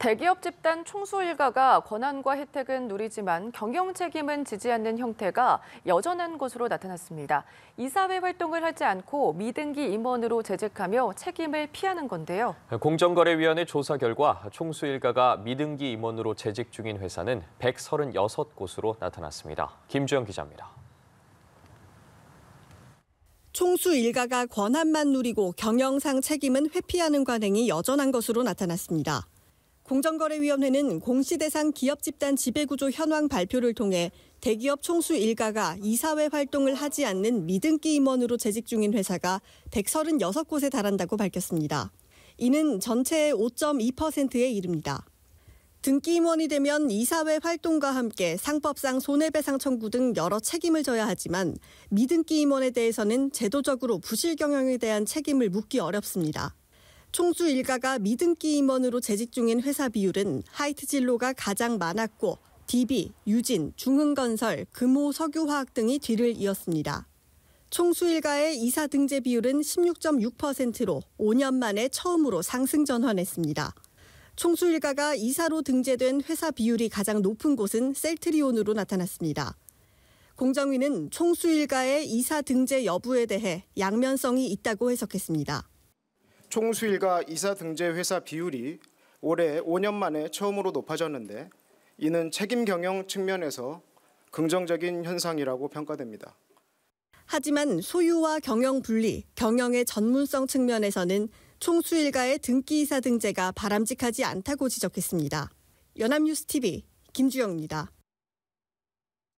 대기업 집단 총수 일가가 권한과 혜택은 누리지만 경영 책임은 지지 않는 형태가 여전한 것으로 나타났습니다. 이사회 활동을 하지 않고 미등기 임원으로 재직하며 책임을 피하는 건데요. 공정거래위원회 조사 결과 총수 일가가 미등기 임원으로 재직 중인 회사는 136곳으로 나타났습니다. 김주영 기자입니다. 총수 일가가 권한만 누리고 경영상 책임은 회피하는 관행이 여전한 것으로 나타났습니다. 공정거래위원회는 공시대상 기업 집단 지배구조 현황 발표를 통해 대기업 총수 일가가 이사회 활동을 하지 않는 미등기 임원으로 재직 중인 회사가 136곳에 달한다고 밝혔습니다. 이는 전체의 5.2%에 이릅니다. 등기 임원이 되면 이사회 활동과 함께 상법상 손해배상 청구 등 여러 책임을 져야 하지만 미등기 임원에 대해서는 제도적으로 부실 경영에 대한 책임을 묻기 어렵습니다. 총수 일가가 미등기 임원으로 재직 중인 회사 비율은 하이트 진로가 가장 많았고 DB, 유진, 중흥건설, 금호석유화학 등이 뒤를 이었습니다. 총수 일가의 이사 등재 비율은 16.6%로 5년 만에 처음으로 상승 전환했습니다. 총수 일가가 이사로 등재된 회사 비율이 가장 높은 곳은 셀트리온으로 나타났습니다. 공정위는 총수 일가의 이사 등재 여부에 대해 양면성이 있다고 해석했습니다. 총수 일가 이사 등재 회사 비율이 올해 5년 만에 처음으로 높아졌는데 이는 책임 경영 측면에서 긍정적인 현상이라고 평가됩니다. 하지만 소유와 경영 분리, 경영의 전문성 측면에서는 총수 일가의 등기 이사 등재가 바람직하지 않다고 지적했습니다. 연합뉴스TV 김주영입니다.